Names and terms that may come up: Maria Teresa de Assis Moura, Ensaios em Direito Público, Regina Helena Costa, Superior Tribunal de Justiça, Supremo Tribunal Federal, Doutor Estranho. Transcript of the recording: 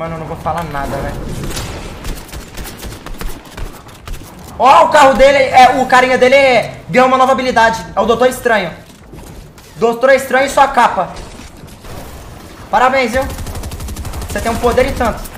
Mano, eu não vou falar nada, né? Ó, o carro dele, o carinha dele ganhou uma nova habilidade. É o Doutor Estranho. Doutor Estranho e sua capa. Parabéns, viu? Você tem um poder e tanto.